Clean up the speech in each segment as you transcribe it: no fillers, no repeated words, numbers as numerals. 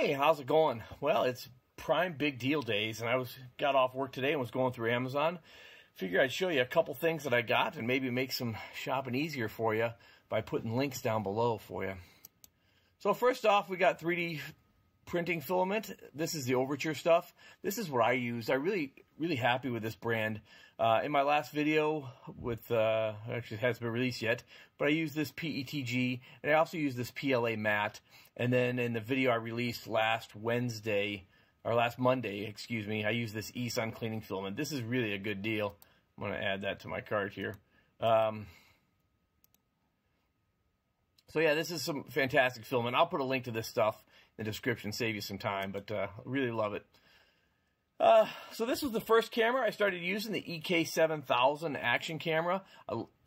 Hey, how's it going? Well, it's prime big deal days, and I got off work today and was going through Amazon. Figure I'd show you a couple things that I got and maybe make some shopping easier for you by putting links down below for you. So first off, we got 3D printing filament. This is the Overture stuff. This is what I used. I really happy with this brand. In my last video, with actually it hasn't been released yet, but I used this PETG, and I also used this PLA matte. And then in the video I released last Monday, excuse me, I used this E-Sun cleaning filament. This is really a good deal. I'm going to add that to my cart here. So yeah, this is some fantastic filament. I'll put a link to this stuff in the description, save you some time, but I really love it. So this was the first camera I started using, the EK-7000 action camera.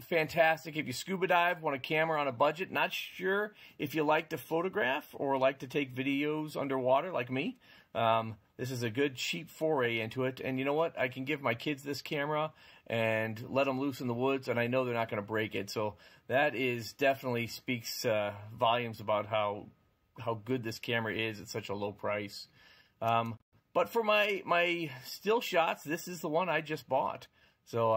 Fantastic if you scuba dive, want a camera on a budget, not sure if you like to photograph or like to take videos underwater like me. This is a good cheap foray into it, and you know what? I can give my kids this camera and let them loose in the woods, and I know they're not going to break it. So that is definitely speaks volumes about how good this camera is at such a low price. But for my still shots, this is the one I just bought. So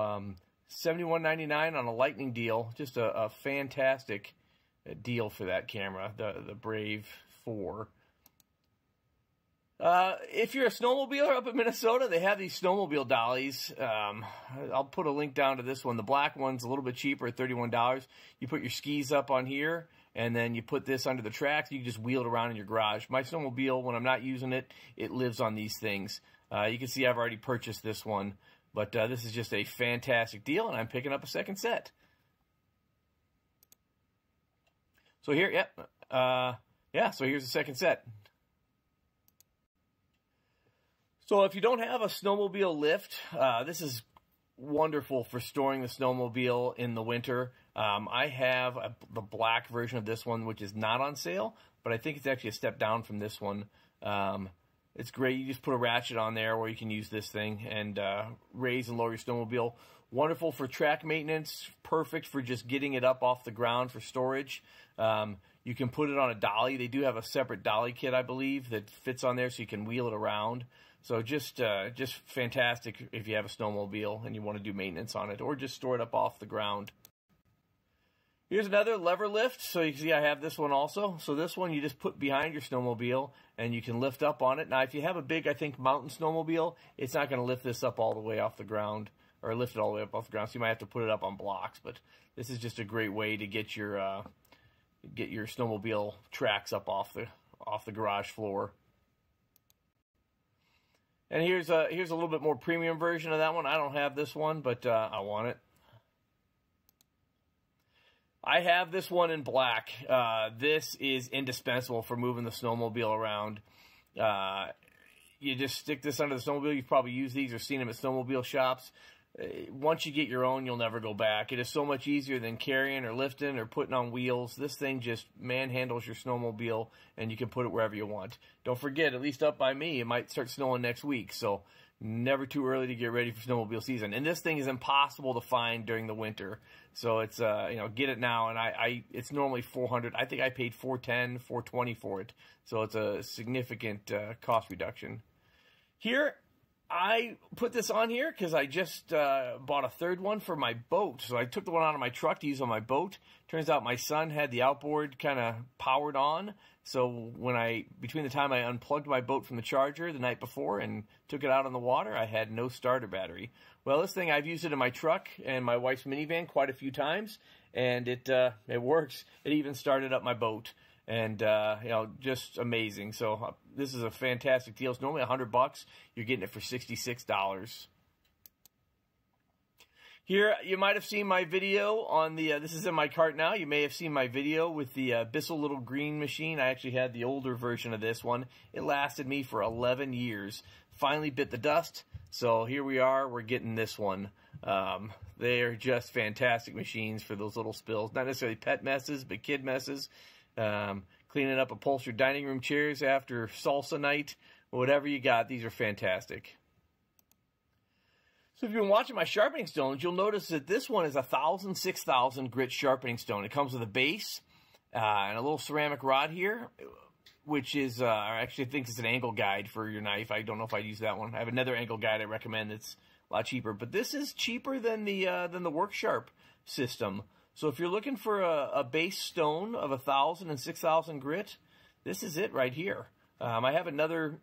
$71.99 on a lightning deal, just a fantastic deal for that camera, the Brave 4. If you're a snowmobiler up in Minnesota, they have these snowmobile dollies. I'll put a link down to this one. The black one's a little bit cheaper at $31. You put your skis up on here, and then you put this under the tracks. You can just wheel it around in your garage. My snowmobile, when I'm not using it, it lives on these things. You can see I've already purchased this one, but this is just a fantastic deal, and I'm picking up a second set. So here, yep, so here's the second set. So if you don't have a snowmobile lift, this is wonderful for storing the snowmobile in the winter. I have the black version of this one, which is not on sale, but I think it's actually a step down from this one. It's great. You just put a ratchet on there where you can use this thing and raise and lower your snowmobile. Wonderful for track maintenance. Perfect for just getting it up off the ground for storage. You can put it on a dolly. They do have a separate dolly kit, I believe, that fits on there so you can wheel it around. So just fantastic if you have a snowmobile and you want to do maintenance on it or just store it up off the ground. Here's another lever lift. So you can see I have this one also. So this one you just put behind your snowmobile and you can lift up on it. Now if you have a big, I think, mountain snowmobile, it's not going to lift this up all the way off the ground or lift it all the way up off the ground. So you might have to put it up on blocks, but this is just a great way to get your snowmobile tracks up off the garage floor. And here's a little bit more premium version of that one. I don't have this one, but I want it. I have this one in black. This is indispensable for moving the snowmobile around. You just stick this under the snowmobile. You've probably used these or seen them at snowmobile shops. Once you get your own, you'll never go back. It is so much easier than carrying or lifting or putting on wheels. This thing just manhandles your snowmobile, and you can put it wherever you want. Don't forget, at least up by me, it might start snowing next week, so never too early to get ready for snowmobile season. And this thing is impossible to find during the winter, so it's get it now. And it's normally $400. I think I paid $410, $420 for it, so it's a significant cost reduction. Here, I put this on here because I just bought a third one for my boat. So I took the one out of my truck to use on my boat. Turns out my son had the outboard kind of powered on. So between the time I unplugged my boat from the charger the night before and took it out on the water, I had no starter battery. Well, this thing, I've used it in my truck and my wife's minivan quite a few times, and it works. It even started up my boat, and just amazing. So this is a fantastic deal. It's normally $100. You're getting it for $66. Here, you might have seen my video on the, this is in my cart now, you may have seen my video with the Bissell Little Green machine. I actually had the older version of this one. It lasted me for 11 years. Finally bit the dust, so here we are, we're getting this one. They are just fantastic machines for those little spills. Not necessarily pet messes, but kid messes. Cleaning up upholstered dining room chairs after salsa night, whatever you got, these are fantastic. So if you've been watching my sharpening stones, you'll notice that this one is a 1,000/6,000 grit sharpening stone. It comes with a base and a little ceramic rod here. which is, I actually think it's an angle guide for your knife. I don't know if I'd use that one. I have another angle guide I recommend that's a lot cheaper. But this is cheaper than the Work Sharp system. So if you're looking for a base stone of 1,000 and 6,000 grit, this is it right here. I have another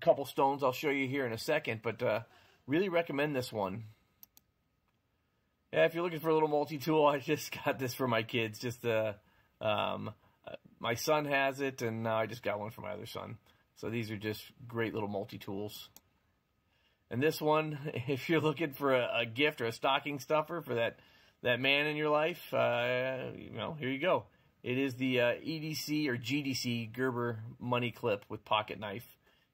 couple stones I'll show you here in a second, but really recommend this one. Yeah, if you're looking for a little multi-tool, I just got this for my kids. Just my son has it, and now I just got one for my other son. So these are just great little multi-tools. And this one, if you're looking for a gift or a stocking stuffer for that man in your life, you know, here you go. It is the EDC or GDC Gerber money clip with pocket knife.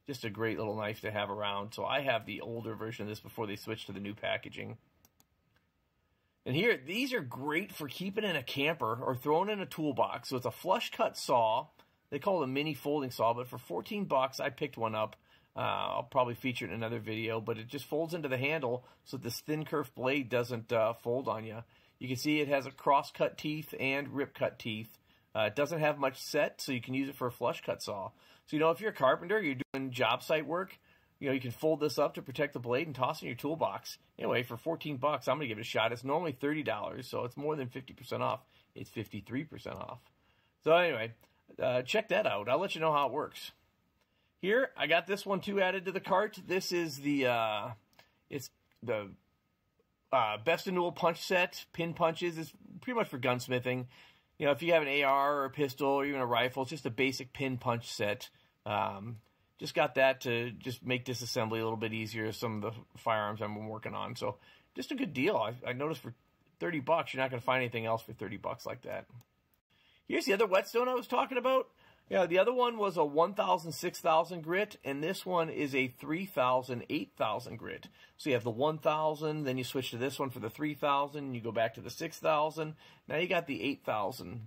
Just a great little knife to have around. So I have the older version of this before they switched to the new packaging. And here, these are great for keeping in a camper or throwing in a toolbox. So it's a flush cut saw. They call it a mini folding saw, but for 14 bucks, I picked one up. I'll probably feature it in another video, but it just folds into the handle so that this thin curved blade doesn't fold on you. You can see it has a cross cut teeth and rip cut teeth. It doesn't have much set, so you can use it for a flush cut saw. So, you know, if you're a carpenter, you're doing job site work, you know, you can fold this up to protect the blade and toss it in your toolbox. Anyway, for 14 bucks, I'm going to give it a shot. It's normally $30, so it's more than 50% off. It's 53% off. So anyway, check that out. I'll let you know how it works. Here, I got this one too added to the cart. This is the Bestnule punch set, pin punches. It's pretty much for gunsmithing. You know, if you have an AR or a pistol or even a rifle, it's just a basic pin punch set. Just got that to just make disassembly a little bit easier, some of the firearms I've been working on. So just a good deal. I noticed for 30 bucks, you're not going to find anything else for 30 bucks like that. Here's the other whetstone I was talking about. Yeah, the other one was a 1,000, 6,000 grit, and this one is a 3,000, 8,000 grit. So you have the 1,000, then you switch to this one for the 3,000, you go back to the 6,000. Now you got the 8,000,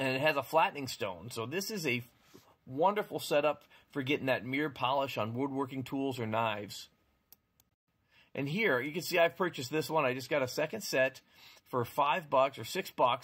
and it has a flattening stone. So this is a wonderful setup for getting that mirror polish on woodworking tools or knives. And here, you can see I've purchased this one. I just got a second set for $5 or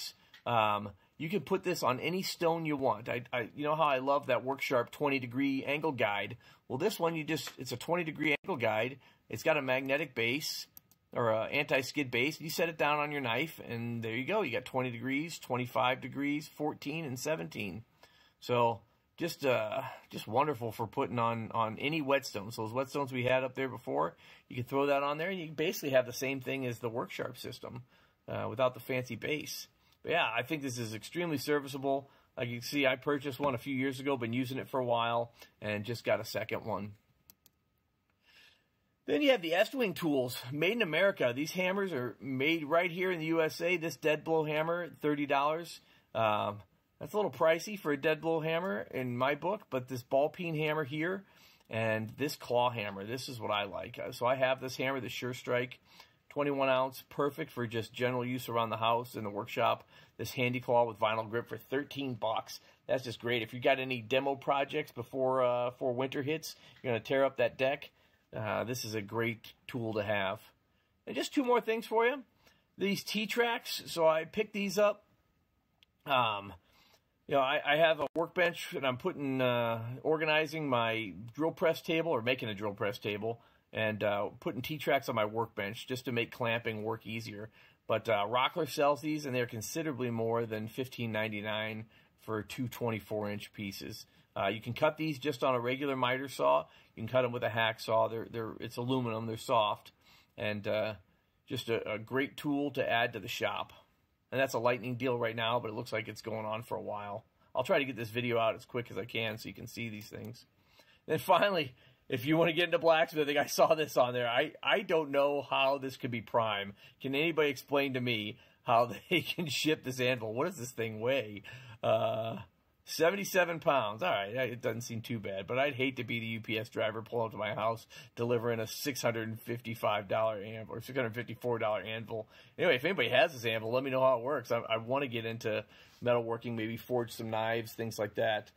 $6. You can put this on any stone you want. You know how I love that Work Sharp 20-degree angle guide? Well, this one, it's a 20-degree angle guide. It's got a magnetic base or an anti-skid base. You set it down on your knife, and there you go. You got 20 degrees, 25 degrees, 14, and 17. So just wonderful for putting on any whetstone. So those whetstones we had up there before, you can throw that on there, and you basically have the same thing as the Work Sharp system without the fancy base. But yeah, I think this is extremely serviceable. Like you can see, I purchased one a few years ago, been using it for a while, and just got a second one. Then you have the Estwing tools, made in America. These hammers are made right here in the USA. This dead blow hammer, $30. That's a little pricey for a dead blow hammer in my book, but this ball peen hammer here and this claw hammer, this is what I like. So I have this hammer, the SureStrike. 21 ounce, perfect for just general use around the house, in the workshop. This handy claw with vinyl grip for 13 bucks. That's just great. If you got any demo projects before winter hits, you're going to tear up that deck. This is a great tool to have. And just two more things for you. These T-Tracks, so I picked these up. You know, I have a workbench and I'm putting, organizing my drill press table or making a drill press table. And putting T-Tracks on my workbench just to make clamping work easier. But Rockler sells these, and they're considerably more than $15.99 for two 24-inch pieces. You can cut these just on a regular miter saw. You can cut them with a hacksaw. It's aluminum. They're soft. And just a great tool to add to the shop. And that's a lightning deal right now, but it looks like it's going on for a while. I'll try to get this video out as quick as I can so you can see these things. Then finally, if you want to get into blacksmithing, I saw this on there. I don't know how this could be prime. Can anybody explain to me how they can ship this anvil? What does this thing weigh? 77 pounds. All right, it doesn't seem too bad, but I'd hate to be the UPS driver pulling up to my house delivering a $655 anvil or $654 anvil. Anyway, if anybody has this anvil, let me know how it works. I want to get into metalworking, maybe forge some knives, things like that.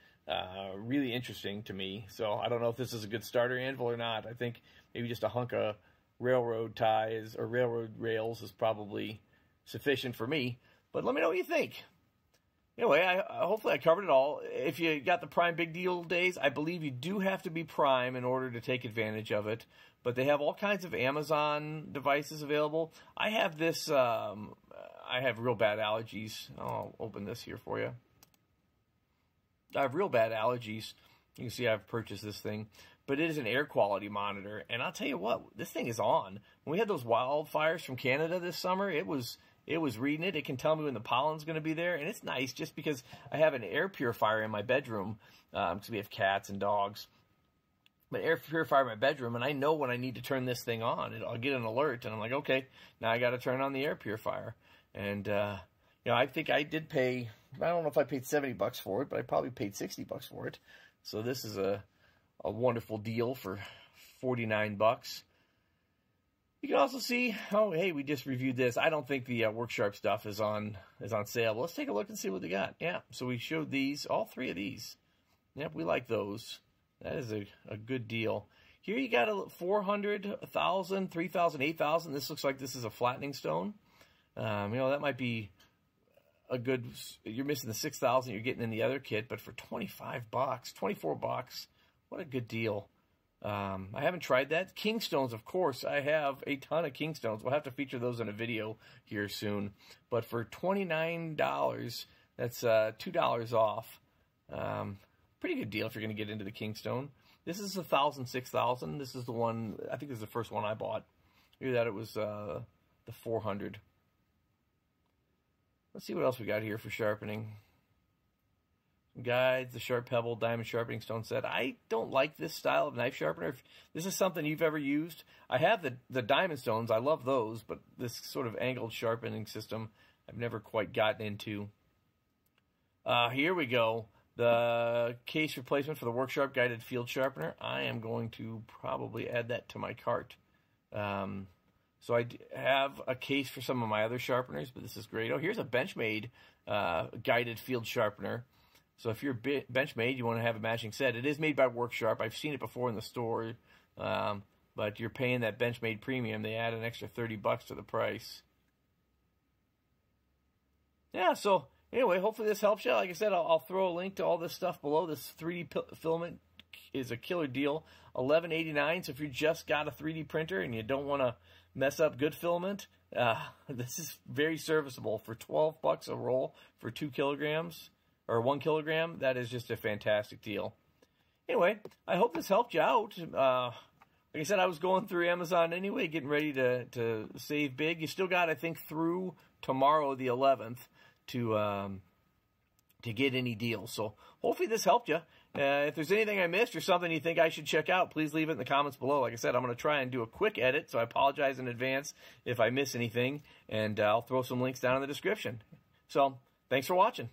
Really interesting to me. So I don't know if this is a good starter anvil or not. I think maybe just a hunk of railroad ties or railroad rails is probably sufficient for me. But let me know what you think. Anyway, hopefully I covered it all. If you got the Prime Big Deal days, I believe you do have to be Prime in order to take advantage of it. But they have all kinds of Amazon devices available. I have this, I have real bad allergies. I'll open this here for you. I have real bad allergies. You can see I've purchased this thing. But it is an air quality monitor. And I'll tell you what, this thing is on. When we had those wildfires from Canada this summer, it was reading it. It can tell me when the pollen's going to be there. And it's nice just because I have an air purifier in my bedroom because we have cats and dogs. But air purifier in my bedroom, and I know when I need to turn this thing on. I'll get an alert, and I'm like, okay, now I got to turn on the air purifier. And, you know, I think I did pay, I don't know if I paid $70 for it, but I probably paid $60 for it. So this is a wonderful deal for $49. You can also see, oh, hey, we just reviewed this. I don't think the Work Sharp stuff is on sale. But let's take a look and see what they got. Yeah, so we showed these, all three of these. Yep, we like those. That is a good deal. Here you got a 400, 1,000, 3,000, 8,000. This looks like this is a flattening stone. You know, that might be a good, you're missing the 6,000 you're getting in the other kit, but for $25, $24, what a good deal. I haven't tried that. Kingstones, of course. I have a ton of Kingstones. We'll have to feature those in a video here soon. But for $29, that's $2 off. Pretty good deal if you're going to get into the Kingstone. This is 1,000, 6,000. This is the one, I think this is the first one I bought. Either that, it was the 400. Let's see what else we got here for sharpening. Guides, the Sharp Pebble Diamond Sharpening Stone Set. I don't like this style of knife sharpener. If this is something you've ever used, I have the diamond stones. I love those, but this sort of angled sharpening system I've never quite gotten into. Here we go. The case replacement for the Work Sharp Guided Field Sharpener. I am going to probably add that to my cart. So I have a case for some of my other sharpeners, but this is great. Oh, here's a Benchmade Guided Field Sharpener. So if you're Benchmade, you want to have a matching set. It is made by Work Sharp. I've seen it before in the store, but you're paying that Benchmade premium. They add an extra $30 to the price. Yeah, so anyway, hopefully this helps you. Like I said, I'll throw a link to all this stuff below. This 3D filament is a killer deal, $11.89. So if you just got a 3D printer and you don't want to mess up good filament, this is very serviceable for $12 a roll for 2 kilograms. Or 1 kilogram, that is just a fantastic deal. Anyway, I hope this helped you out. Like I said, I was going through Amazon anyway, getting ready to save big. You still got, I think, through tomorrow, the 11th, to get any deals. So hopefully this helped you. If there's anything I missed or something you think I should check out, please leave it in the comments below. Like I said, I'm going to try and do a quick edit, so I apologize in advance if I miss anything. And I'll throw some links down in the description. So thanks for watching.